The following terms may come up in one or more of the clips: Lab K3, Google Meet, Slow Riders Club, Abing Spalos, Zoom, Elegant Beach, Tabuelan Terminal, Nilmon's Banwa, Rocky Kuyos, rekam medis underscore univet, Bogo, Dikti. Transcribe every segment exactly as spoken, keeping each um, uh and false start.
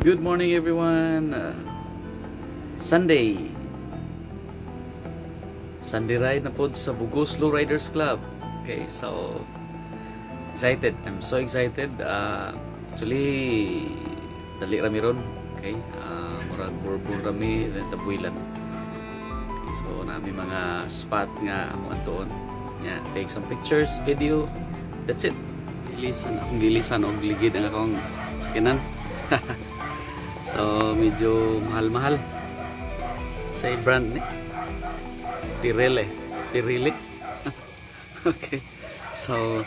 Good morning everyone. Uh, Sunday. Sunday ride na pod sa Bogo Slow Riders Club. Okay, so excited. I'm so excited. Uh, actually dali rami ron. Okay, uh, murag burbur rami ng Tabuelan. Okay, so nami mga spot nga amo antoon. Yeah, take some pictures, video. That's it. Gilisan akong gilisan og ligid ang akong sakinan. So medyo mahal-mahal say brand ni Pirele Pirilic. Okay, so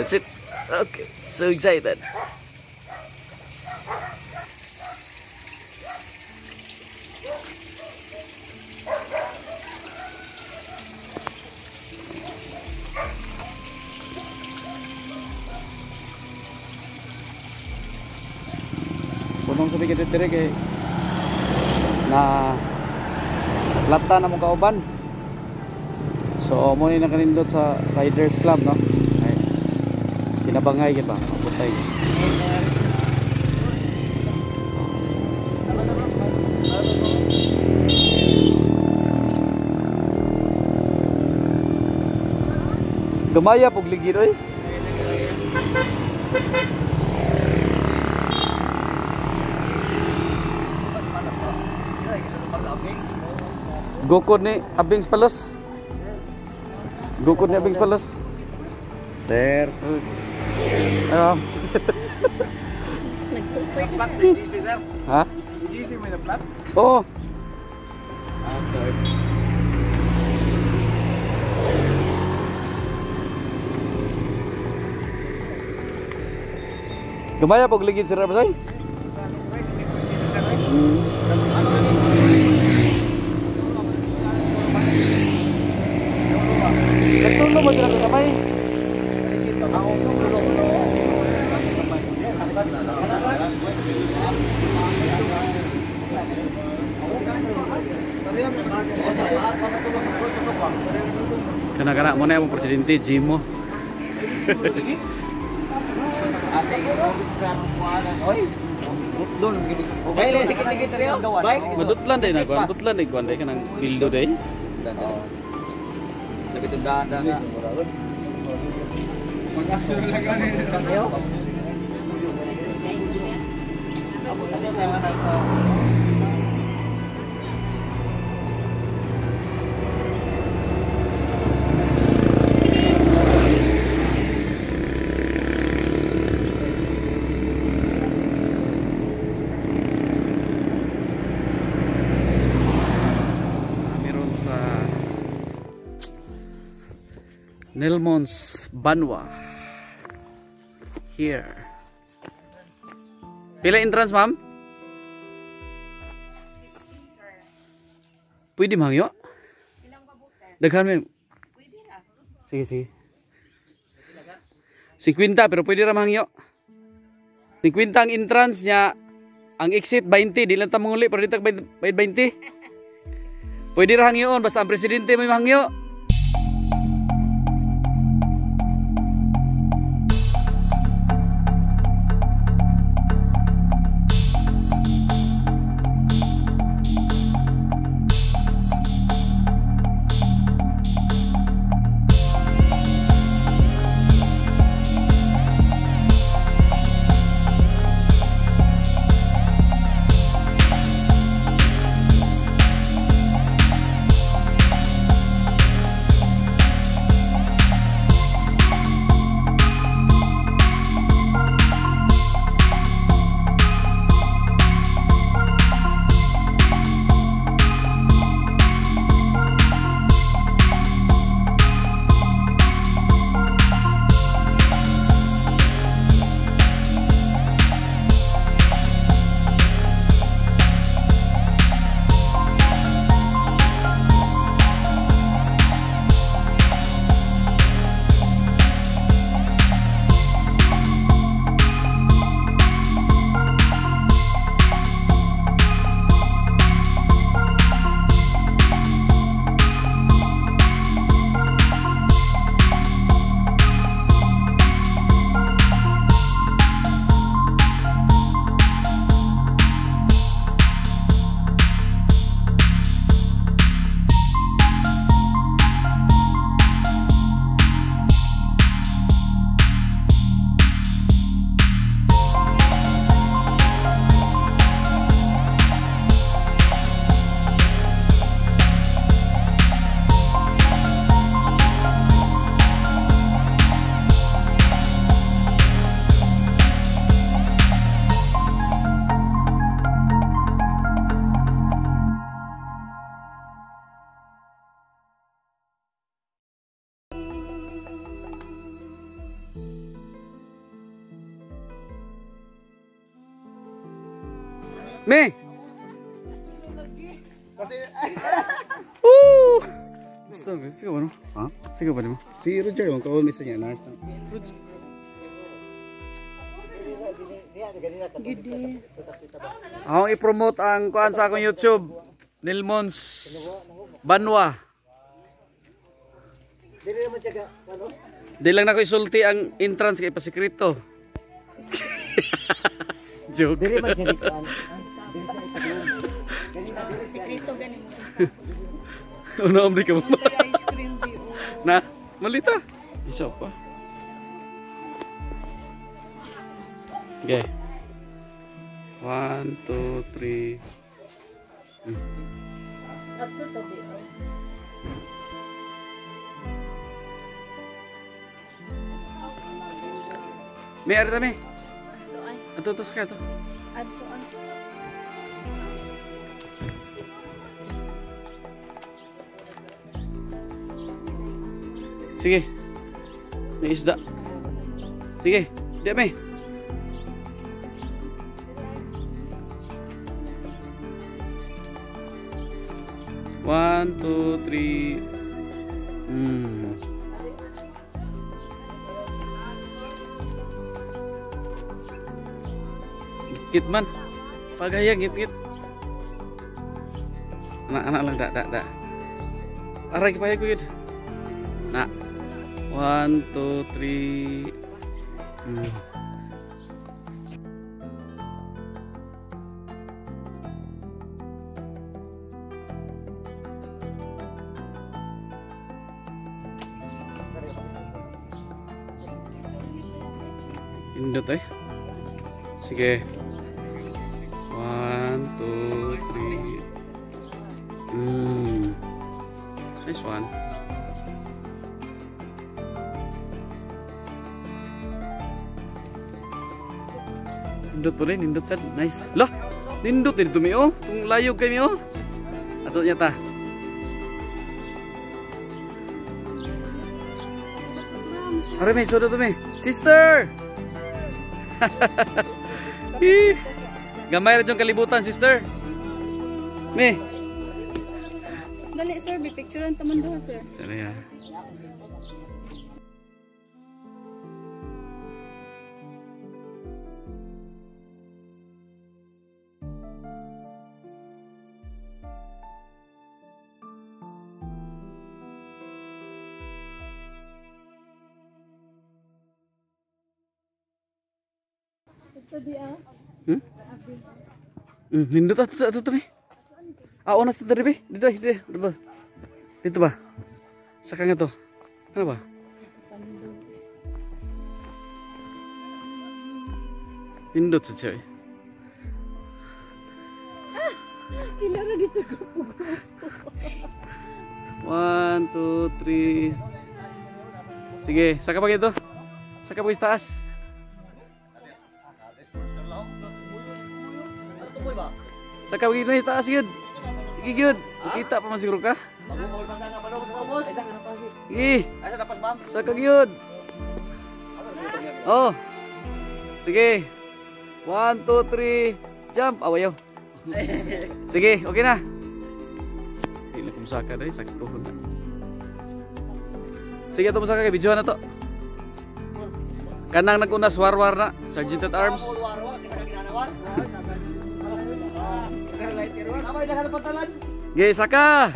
that's it. Okay, so excited. Kung sabi kita tiri kay na lata na mong kauban, so muna na kanindot sa Riders Club, no? Ay, kinabangay kita, kaputay. Gamaya pag ligid, oy. Gokod ni Abing Spalos. Gokod ni Abing Spalos. Ter. Ah. Ha? Oh. Gamaya pag ligid sir Basay. Kanak-kanak mo na yung presidente Jimo. Madutlan din ako, madutlan din kuan din kanang bildo din. Tapi tanda na. Mag-assure lang kayo. Nilmon's Banwa here. Pila entrance, ma'am? Pwede mangyo? Daghan ma'am. Pwede ra. Sige, sige. fifty pero pwede ra mangyo. fifty ang entrance niya. Ang exit twenty, di lang ta manguli pero ditag twenty. Pwede ra hangyoon basta ang presidente may hangyo. Nih. Uh. Sungguh sih kamu. Hah? Sih kamu. Si Roger yang kau misalnya nak. Gede. Aku i-promote ang kuan sa akong YouTube, Nilmon's Banwa. Di lang na ko isulti ang entrance kay pasikrito. Joke. Diri man siya dikuan. Diri sa itaglon. Gani na diri sikrito gani mo. Uno amri ka mo. Na, malita. Isa pa. Okay. One, two, three. May ari tami. Ato to sakay to. Ato an. Sige. May isda. Sige, dami. One, two, three. Hmm. Git man, pagaya git git. Anak-anak lang dak dak dak. Aray pagaya git. Nah, one, two, three. Hmm. Indot eh. Sige. One, two, three. Hmm. Nice one. Indot po rin, indot sad. Nice. Lah, indot din tumi oh. Tung layog kami oh. Ato nyata. Are may sodo tumi. Sister. Gamay ra jong kalibutan, sister. Me. Dali sir, bi picturean tamon daw sir. Sorry ah. Hmm? Hmm, nindot ato ato tumi. Ah, onas dito dito dito dito. Dito ba? Sakang ito. Ano ba? Nindot sa choy. Ah, kilala dito ko. One, two, three. Sige, saka pa dito. Saka pa taas. Saka begini na itaas yun. Iki yun. Kita pa man siguro ka. Iki. Saka yun. Oh. Sige. One, two, three. Jump. Awayaw. Sige. Okay na. Hindi na kumusaka na eh. Sakit tuhon na. Sige. Ito musaka kayo. Videohan na to. Kanang nag-unas war-war na. Sergeant at Arms. Gay saka.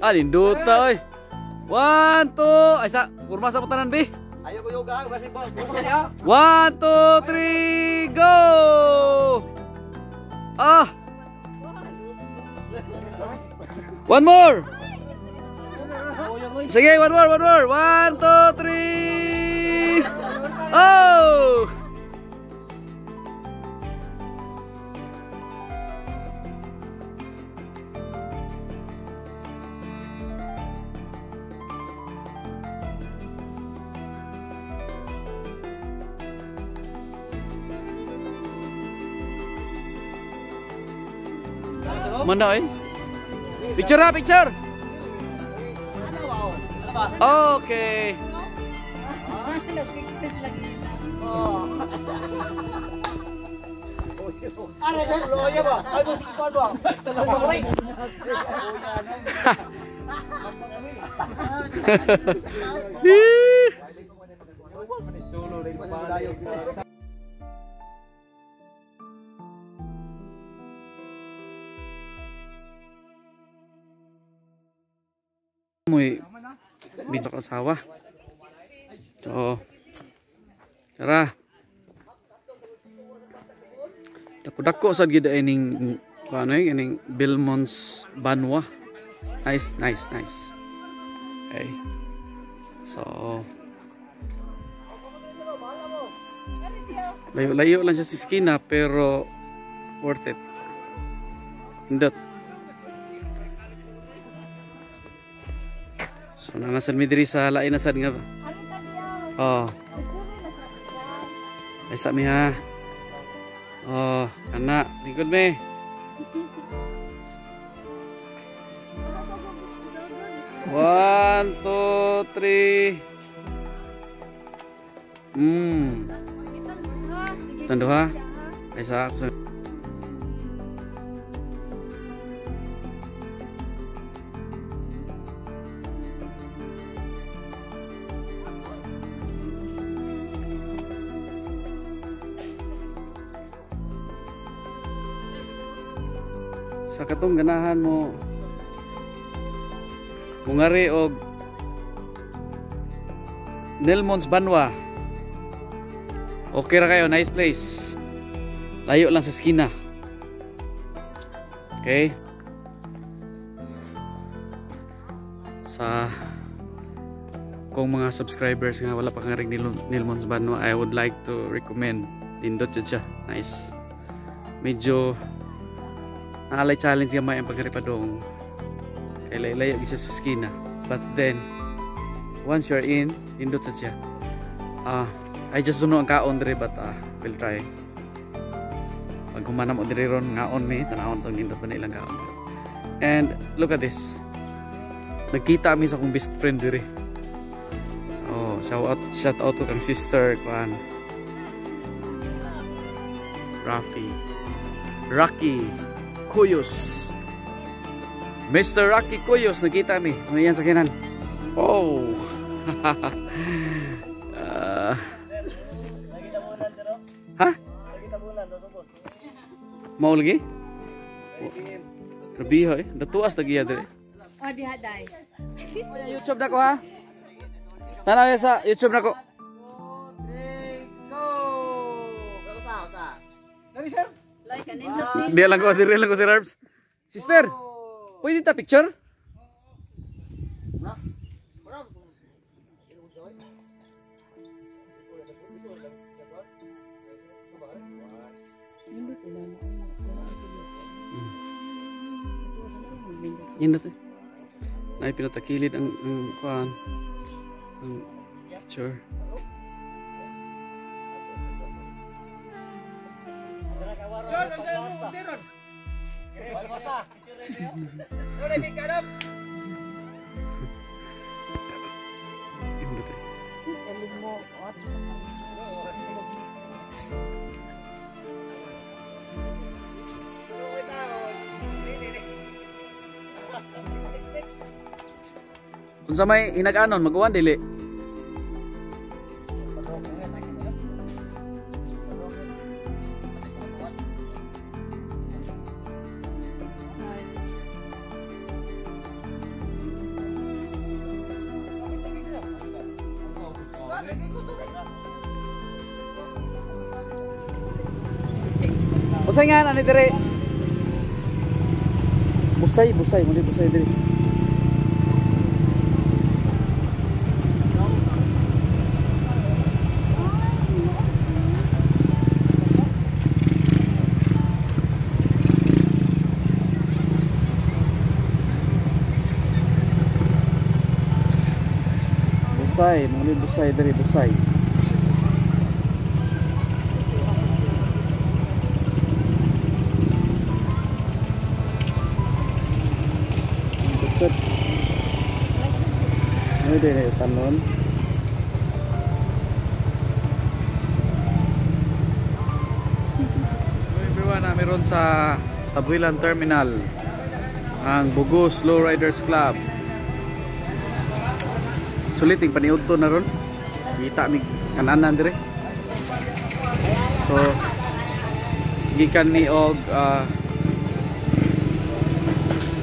Ah, nindot oi. One, two, ay sa kurma sa putanan bi. Ayo kuyoga, ugasin ball. One, two, three, go. Ah. One more. Sige, one more, one more. One, two, three. Oh. Mana eh? Picture lah, picture. Oke. Hahaha. Mui bidok ke sawah. Tuh. Cara. Daku-daku sad gid ening kuno ening Nilmon's Banwa. Nice, nice, nice. Okay. So. Layo-layo lang siya sa skina pero worth it. Indot. So nangasan mi diri sa lain asad nga. Oh. Ay sa mi ha. Oh, anak, ikut mi. One, two, three. Hmm. Tando ha. Ay sa. Sa katong ganahan mo mungari og Nilmon's Banwa, okay ra kayo, nice place, layo lang sa skina. Okay, sa kung mga subscribers nga wala pa kang ring Nilmon's Banwa, I would like to recommend nindot siya. Nice, medyo naalay challenge gamay ang pagkaripadong kay layo-layo siya sa skina, but then once you're in indot sa siya. ah uh, I just don't know ang kaon diri, but ah uh, we'll try pag kumana mo diri ron ngaon mi tanawon tong indot pa ilang kaon. And look at this, nagkita mi sa akong best friend diri. Oh, shout out shout out to kang sister kwan Rafi, Rocky Kuyos, Mister Rocky Kuyos, nakita mi. Ano yan sa kanan? Oh! uh, ha? Mau lagi? Rabiho eh. Natuas lagi yan. Oh, dihaday. YouTube na ko ha? Tanaw yan sa YouTube na ko. one, two, three, go! Kasa-kasa. Nani sir? Dia lang ko, dia lang ko si Rarbs. Sister, pwede ta picture? Indot eh. Nay pinatakilid ang ang kuan. Ang picture. Unsa may hinag-anon mag-uwan dili? Busay nga na ni dire. Busay, busay, muli busay dire. Busay, muli busay dire, busay. ini deh tanun. So everyone, meron sa Tabuelan Terminal ang Bogo Slow Riders Club. Sulit yung paniudto na ron. Kita mig kananan dire. So gikan ni og uh,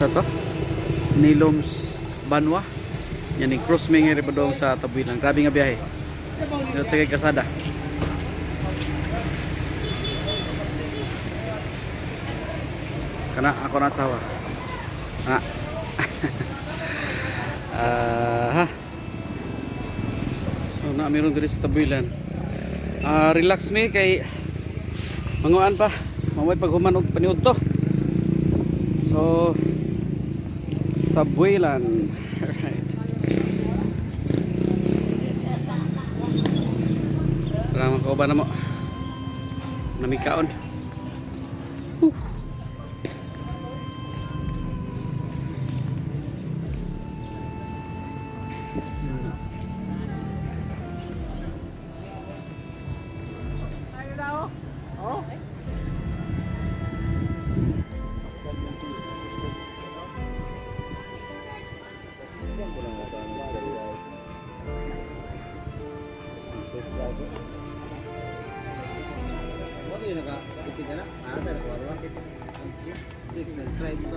sa to Nilmon's Banwa. Yan yung cross may ngayari pa doon sa Tabuelan. Grabe nga biyahe. Dito sa kay Kasada. Kana ako nasawa. Ha. uh, ha. So na meron diri sa Tabuelan. Uh, relax mi kay manguan pa. Mamay paghuman og paniud to. So Tabuelan. Alright. Salamat ko ba na mo? Namikaon.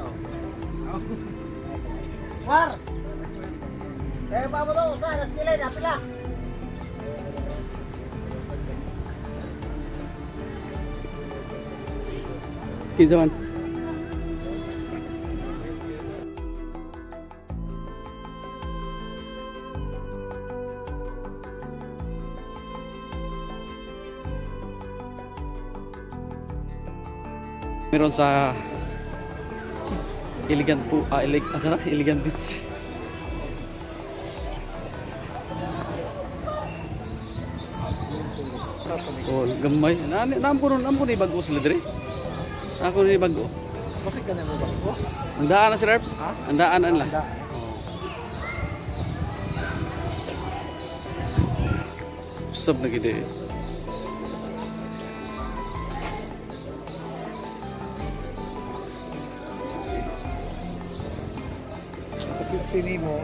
Huh. War. Eh, Pablo, harus nilai na pila. Kinsaman. Meron sa Elegant po, ah, ele, asana, Elegant Beach. Oh, gamay. Naam ko ron, naam ko na ibago sila diri. Naam ko na ibago. Bakit ka na ibago? Ang daan na si Raps? Ang daan na lang. Usap na gini. Ini mo Aduh,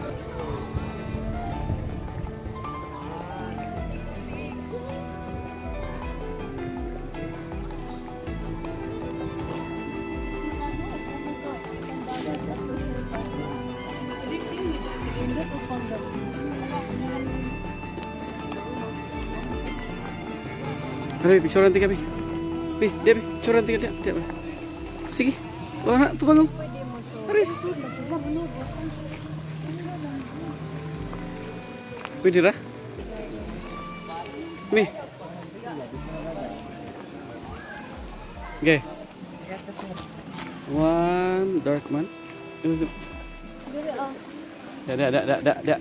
picture nanti kami. Pi, dia picture nanti dia. Sige. Wala na, tumalong. Aduh. Pwede na? Mi? Okay. One dark man. Da da da da da da.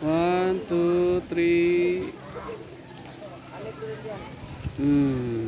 One, two, three. Hmm.